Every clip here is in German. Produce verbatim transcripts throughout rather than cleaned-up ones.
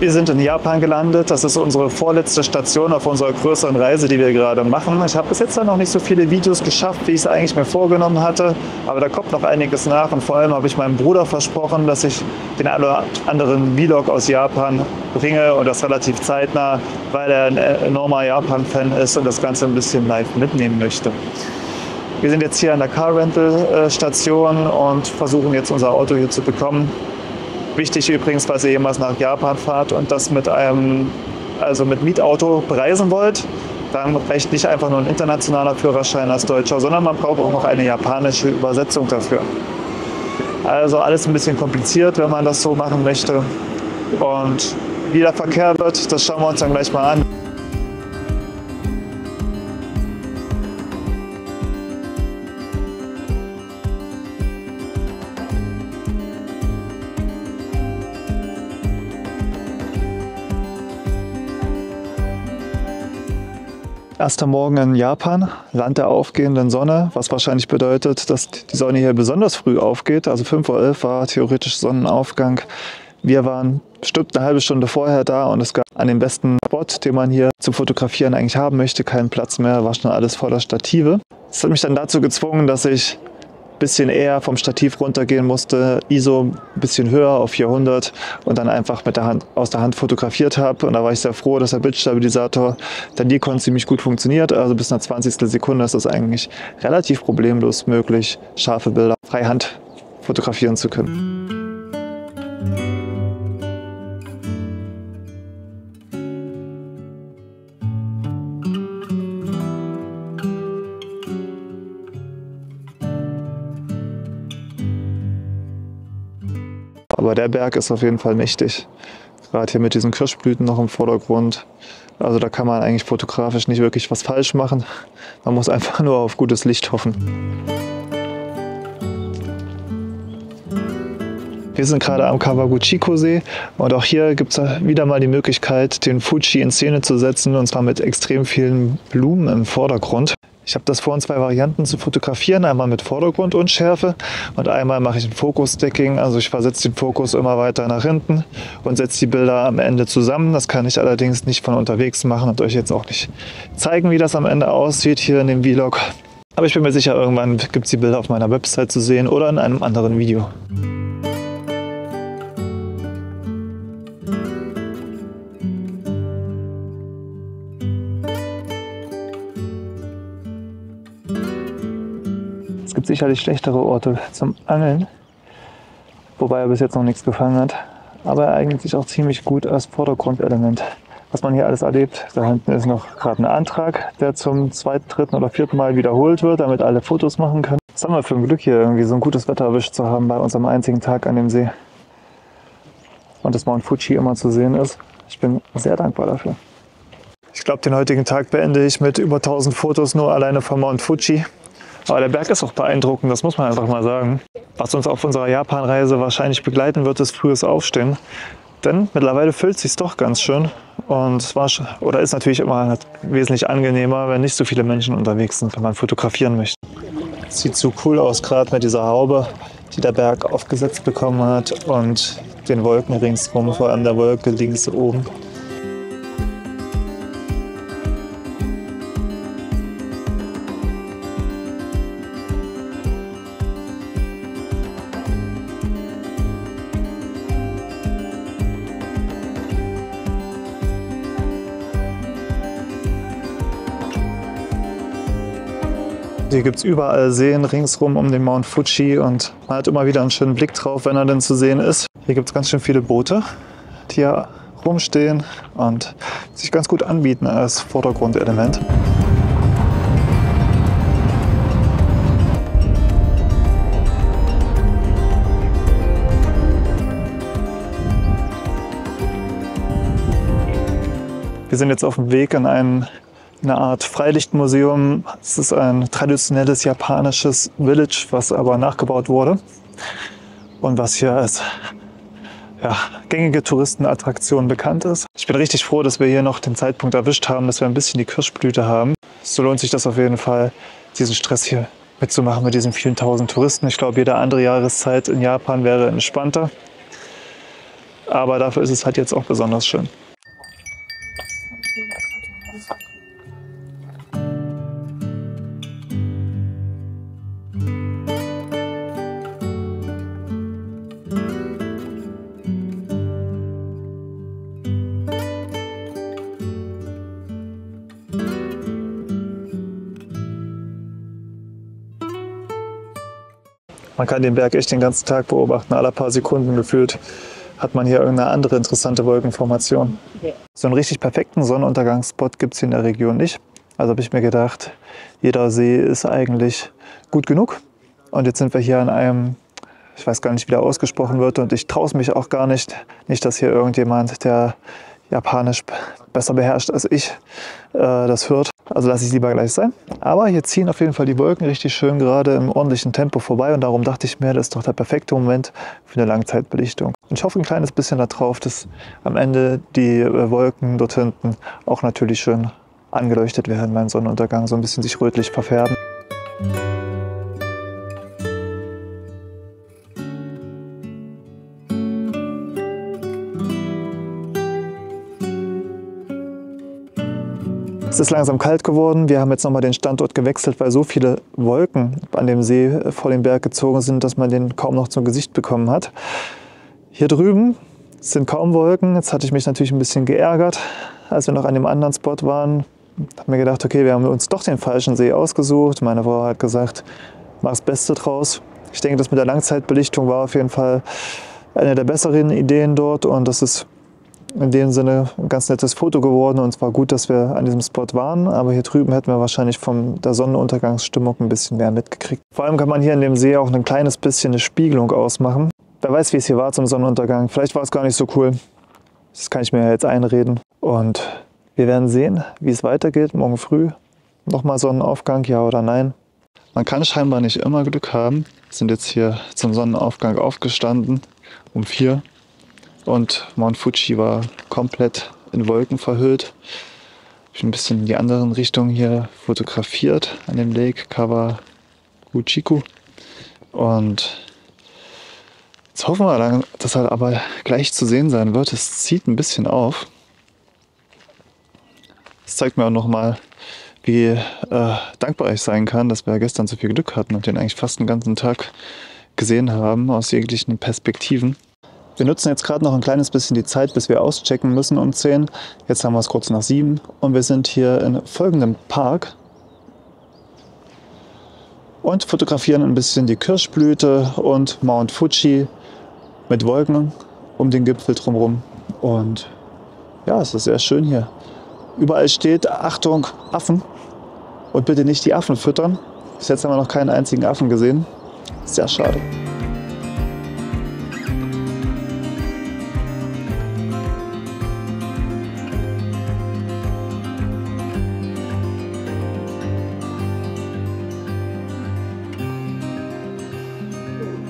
Wir sind in Japan gelandet. Das ist unsere vorletzte Station auf unserer größeren Reise, die wir gerade machen. Ich habe bis jetzt noch nicht so viele Videos geschafft, wie ich es eigentlich mir vorgenommen hatte. Aber da kommt noch einiges nach. Und vor allem habe ich meinem Bruder versprochen, dass ich den einen oder anderen Vlog aus Japan bringe. Und das relativ zeitnah, weil er ein enormer Japan-Fan ist und das Ganze ein bisschen live mitnehmen möchte. Wir sind jetzt hier an der Car-Rental-Station und versuchen jetzt unser Auto hier zu bekommen. Wichtig übrigens, falls ihr jemals nach Japan fahrt und das mit einem, also mit Mietauto bereisen wollt, dann reicht nicht einfach nur ein internationaler Führerschein als Deutscher, sondern man braucht auch noch eine japanische Übersetzung dafür. Also alles ein bisschen kompliziert, wenn man das so machen möchte. Und wie der Verkehr wird, das schauen wir uns dann gleich mal an. Erster Morgen in Japan, Land der aufgehenden Sonne, was wahrscheinlich bedeutet, dass die Sonne hier besonders früh aufgeht. Also fünf Uhr elf war theoretisch Sonnenaufgang. Wir waren bestimmt eine halbe Stunde vorher da und es gab an dem besten Spot, den man hier zum Fotografieren eigentlich haben möchte, keinen Platz mehr, war schon alles voller Stative. Das hat mich dann dazu gezwungen, dass ich ein bisschen eher vom Stativ runtergehen musste, I S O ein bisschen höher auf vierhundert und dann einfach mit der Hand, aus der Hand fotografiert habe. Und da war ich sehr froh, dass der Bildstabilisator der Nikon ziemlich gut funktioniert. Also bis nach zwanzigstel Sekunde ist das eigentlich relativ problemlos möglich, scharfe Bilder freihand fotografieren zu können. Aber der Berg ist auf jeden Fall mächtig. Gerade hier mit diesen Kirschblüten noch im Vordergrund. Also da kann man eigentlich fotografisch nicht wirklich was falsch machen. Man muss einfach nur auf gutes Licht hoffen. Wir sind gerade am Kawaguchiko-See und auch hier gibt es wieder mal die Möglichkeit, den Fuji in Szene zu setzen, und zwar mit extrem vielen Blumen im Vordergrund. Ich habe das vor, in zwei Varianten zu fotografieren, einmal mit Vordergrund und Schärfe und einmal mache ich ein Fokus-Stacking, also ich versetze den Fokus immer weiter nach hinten und setze die Bilder am Ende zusammen. Das kann ich allerdings nicht von unterwegs machen und euch jetzt auch nicht zeigen, wie das am Ende aussieht hier in dem Vlog. Aber ich bin mir sicher, irgendwann gibt es die Bilder auf meiner Website zu sehen oder in einem anderen Video. Es gibt sicherlich schlechtere Orte zum Angeln, wobei er bis jetzt noch nichts gefangen hat. Aber er eignet sich auch ziemlich gut als Vordergrundelement. Was man hier alles erlebt, da hinten ist noch gerade ein Antrag, der zum zweiten, dritten oder vierten Mal wiederholt wird, damit alle Fotos machen können. Was haben wir für ein Glück, hier irgendwie so ein gutes Wetter erwischt zu haben bei unserem einzigen Tag an dem See. Und dass Mount Fuji immer zu sehen ist. Ich bin sehr dankbar dafür. Ich glaube, den heutigen Tag beende ich mit über tausend Fotos nur alleine von Mount Fuji. Aber der Berg ist auch beeindruckend, das muss man einfach mal sagen. Was uns auf unserer Japan-Reise wahrscheinlich begleiten wird, ist frühes Aufstehen. Denn mittlerweile füllt es sich doch ganz schön. Und es war schon, oder ist natürlich immer wesentlich angenehmer, wenn nicht so viele Menschen unterwegs sind, wenn man fotografieren möchte. Sieht so cool aus, gerade mit dieser Haube, die der Berg aufgesetzt bekommen hat und den Wolken ringsrum, vor allem der Wolke links oben. Hier gibt es überall Seen ringsrum um den Mount Fuji und man hat immer wieder einen schönen Blick drauf, wenn er denn zu sehen ist. Hier gibt es ganz schön viele Boote, die hier rumstehen und sich ganz gut anbieten als Vordergrundelement. Wir sind jetzt auf dem Weg in einen eine Art Freilichtmuseum. Es ist ein traditionelles japanisches Village, was aber nachgebaut wurde und was hier als ja, gängige Touristenattraktion bekannt ist. Ich bin richtig froh, dass wir hier noch den Zeitpunkt erwischt haben, dass wir ein bisschen die Kirschblüte haben. So lohnt sich das auf jeden Fall, diesen Stress hier mitzumachen mit diesen vielen tausend Touristen. Ich glaube, jede andere Jahreszeit in Japan wäre entspannter. aber dafür ist es halt jetzt auch besonders schön. Man kann den Berg echt den ganzen Tag beobachten, alle paar Sekunden gefühlt hat man hier irgendeine andere interessante Wolkenformation. So einen richtig perfekten Sonnenuntergangsspot gibt es hier in der Region nicht. Also habe ich mir gedacht, jeder See ist eigentlich gut genug. Und jetzt sind wir hier an einem, ich weiß gar nicht, wie der ausgesprochen wird, und ich traue es mich auch gar nicht, nicht, dass hier irgendjemand, der Japanisch besser beherrscht als ich, äh, das hört. Also lasse ich es lieber gleich sein. Aber hier ziehen auf jeden Fall die Wolken richtig schön gerade im ordentlichen Tempo vorbei. Und darum dachte ich mir, das ist doch der perfekte Moment für eine Langzeitbelichtung. Und ich hoffe ein kleines bisschen darauf, dass am Ende die Wolken dort hinten auch natürlich schön angeleuchtet werden beim Sonnenuntergang, so ein bisschen sich rötlich verfärben. Es ist langsam kalt geworden. Wir haben jetzt nochmal den Standort gewechselt, weil so viele Wolken an dem See vor den Berg gezogen sind, dass man den kaum noch zum Gesicht bekommen hat. Hier drüben sind kaum Wolken. Jetzt hatte ich mich natürlich ein bisschen geärgert, als wir noch an dem anderen Spot waren. Ich habe mir gedacht, okay, wir haben uns doch den falschen See ausgesucht. Meine Frau hat gesagt, mach das Beste draus. Ich denke, das mit der Langzeitbelichtung war auf jeden Fall eine der besseren Ideen dort, und das ist in dem Sinne ein ganz nettes Foto geworden, und es war gut, dass wir an diesem Spot waren, aber hier drüben hätten wir wahrscheinlich von der Sonnenuntergangsstimmung ein bisschen mehr mitgekriegt. Vor allem kann man hier in dem See auch ein kleines bisschen eine Spiegelung ausmachen. Wer weiß, wie es hier war zum Sonnenuntergang. Vielleicht war es gar nicht so cool. Das kann ich mir jetzt einreden. Und wir werden sehen, wie es weitergeht. Morgen früh nochmal Sonnenaufgang, ja oder nein. Man kann scheinbar nicht immer Glück haben. Wir sind jetzt hier zum Sonnenaufgang aufgestanden um vier. Und Mount Fuji war komplett in Wolken verhüllt. Ich habe ein bisschen in die anderen Richtungen hier fotografiert, an dem Lake Kawaguchiko. Und jetzt hoffen wir dann, dass er aber gleich zu sehen sein wird. Es zieht ein bisschen auf. Das zeigt mir auch nochmal, wie äh, dankbar ich sein kann, dass wir gestern so viel Glück hatten und den eigentlich fast den ganzen Tag gesehen haben, aus jeglichen Perspektiven. Wir nutzen jetzt gerade noch ein kleines bisschen die Zeit, bis wir auschecken müssen um zehn. Jetzt haben wir es kurz nach sieben und wir sind hier in folgendem Park und fotografieren ein bisschen die Kirschblüte und Mount Fuji mit Wolken um den Gipfel drumherum. Und ja, es ist sehr schön hier. Überall steht, Achtung, Affen, und bitte nicht die Affen füttern. Bis jetzt haben wir noch keinen einzigen Affen gesehen. Sehr schade.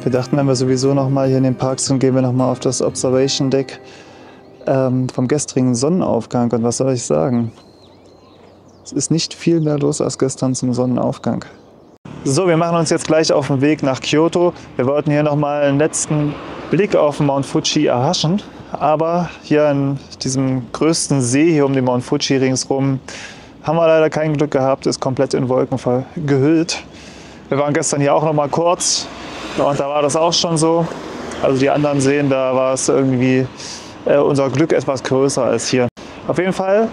Wir dachten, wenn wir sowieso nochmal hier in den Park sind, gehen wir nochmal auf das Observation Deck ähm, vom gestrigen Sonnenaufgang. Und was soll ich sagen? Es ist nicht viel mehr los als gestern zum Sonnenaufgang. So, wir machen uns jetzt gleich auf den Weg nach Kyoto. Wir wollten hier nochmal einen letzten Blick auf den Mount Fuji erhaschen. Aber hier an diesem größten See hier um den Mount Fuji ringsrum haben wir leider kein Glück gehabt. Ist komplett in Wolken gehüllt. Wir waren gestern hier auch nochmal kurz. Und da war das auch schon so. Also die anderen Seen, da war es irgendwie äh, unser Glück etwas größer als hier. Auf jeden Fall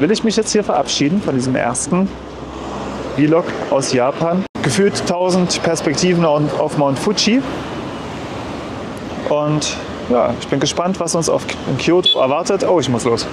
will ich mich jetzt hier verabschieden von diesem ersten Vlog aus Japan. Gefühlt tausend Perspektiven auf Mount Fuji. Und ja, ich bin gespannt, was uns auf Kyoto erwartet. Oh, ich muss los.